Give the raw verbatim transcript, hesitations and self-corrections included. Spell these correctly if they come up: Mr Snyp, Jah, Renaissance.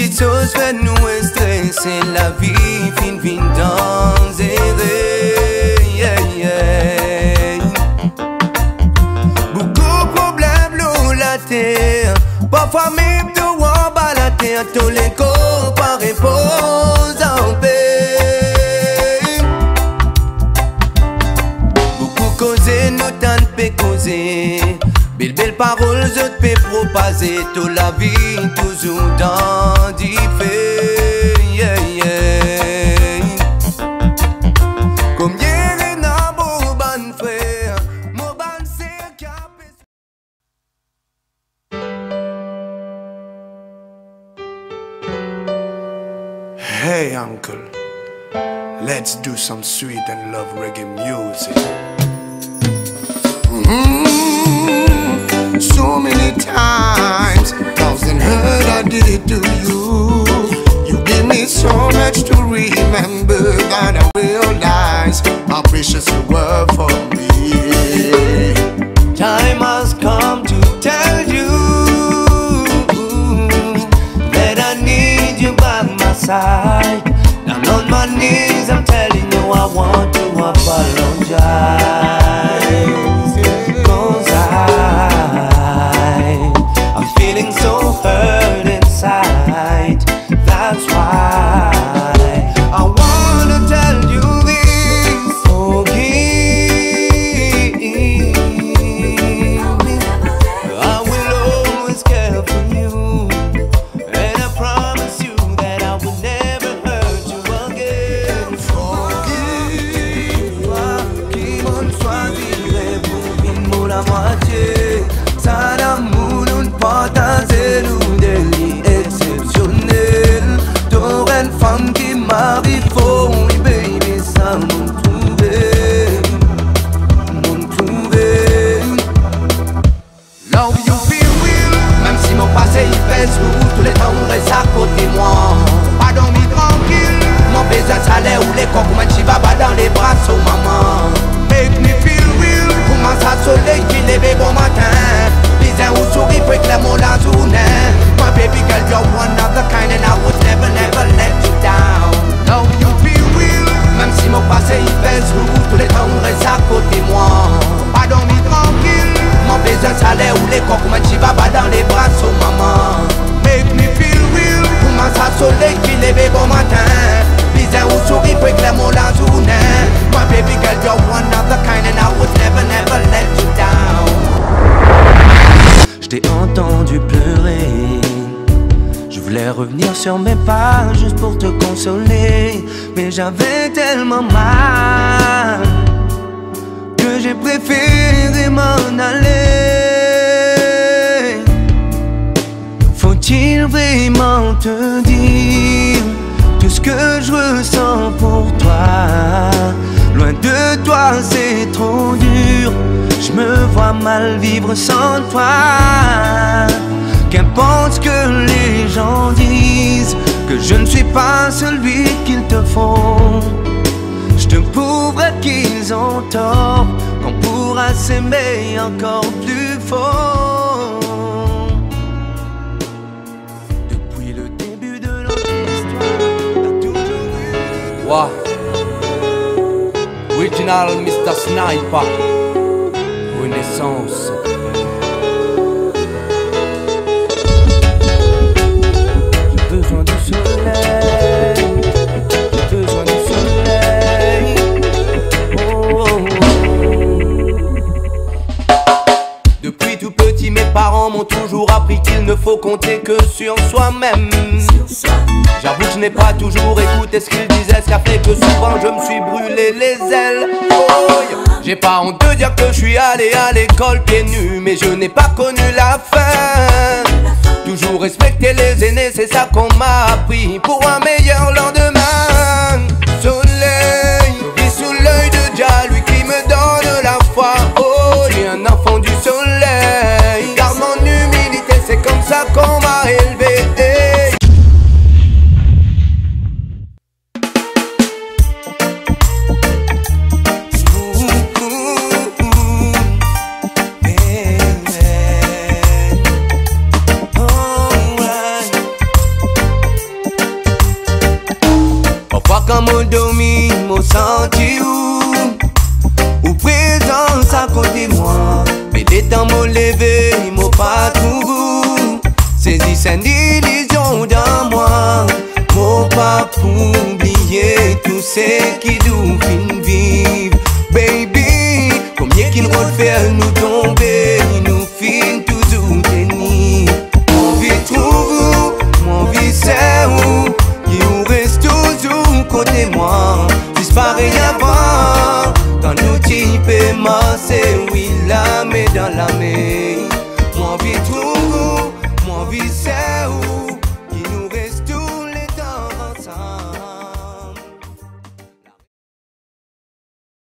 Che sospet nu estrese la vie fiind vin dans ere yeah, yeah. Beaucoup problème l'eau la terre. Parfois même de en bas la terre. Tous les corps par repose en paix. Beaucoup causé, nous tant pe causer. Belle belle parole, je te peux propager. Toute la vie, toujours dans du fait yeah, yeah. Combien de nombreux bonnes frères, mon bon c'est cap. Hey uncle, let's do some sweet and love reggae music. Mm-hmm. So many times, thousand hurt I did it to you. You give me so much to remember that I realize how precious you were for me. Time has come to tell you that I need you by my side. I'm on my knees, I'm telling you I want to apologize. 'Cause I feeling so hurt inside, that's why I wanna tell you this. Forgive, I will always care for you, and I promise you that I will never hurt you again. Forgive-moi qui m'en soit dit, pour une moule à moitié. Partagez nous des lits exceptionnels. T'aurais une femme qui m'arrive, oh oui baby, ça m'en trouver, m'en trouver. Love you feel real, même si mon passé il fait sous. Tous les temps on reste à côté moi, pas dormi tranquille. Mon baiser ça l'est ou les coques, moi j'y va pas dans les bras, oh maman. Make me feel real, commence à soleil qui lève bon matin. Ou souris fait clairement la journée. My baby girl, you're one of the kind, and I would never, never let you down. Now you feel real. Même si mon passé il fait jour, tous les temps on reste à côté moi, pas dormi tranquille. Mon baiser ça l'est ou les coques, mais j'y va pas dans les bras, oh maman. Make me feel real. Commence à soleil qui lève bon matin. Bizarre ou souris fait clairement la journée. My baby girl, you're one of the kind, and I would never, never let you down. J'ai entendu pleurer, je voulais revenir sur mes pas juste pour te consoler, mais j'avais tellement mal que j'ai préféré m'en aller. Faut-il vraiment te dire tout ce que je ressens pour toi? Loin de toi c'est trop dur, je me vois mal vivre sans toi. Qu'importe ce que les gens disent, que je ne suis pas celui qu'il te faut. Je te prouverai qu'ils ont tort, qu'on pourra s'aimer encore plus fort. Depuis le début de notre histoire, t'as toujours eu... Wow. Original mister Snyp, Renaissance. J'ai besoin du soleil, j'ai besoin du soleil. Oh, oh, oh. Depuis tout petit, mes parents m'ont toujours appris qu'il ne faut compter que sur soi-même. J'avoue que je n'ai pas toujours écouté ce qu'ils disaient, ce qui a fait que souvent je me suis brûlé les ailes. Oh, yeah. J'ai pas honte de dire que je suis allé à l'école pieds nus, mais je n'ai pas connu la fin. Toujours respecter les aînés, c'est ça qu'on m'a appris, pour un meilleur lendemain. Soleil, vis sous l'œil de Jah, lui qui me donne la foi. Oh, j'ai un enfant du soleil, garde mon humilité, c'est comme ça qu'on m'a élevé. Hey. Quand mon dormi, mon senti où Ou présence à côté moi Mais des temps mon lever, mon pas tout Saisis cette illusion dans moi Mon pas pour oublier Tout ce qui nous fin vivre Baby, combien qu'il faut faire nous tomber Nous fin toujours tenir Mon vie trouve où, mon vie c'est où Côté moi, disparais avant, quand nous t'y paiement.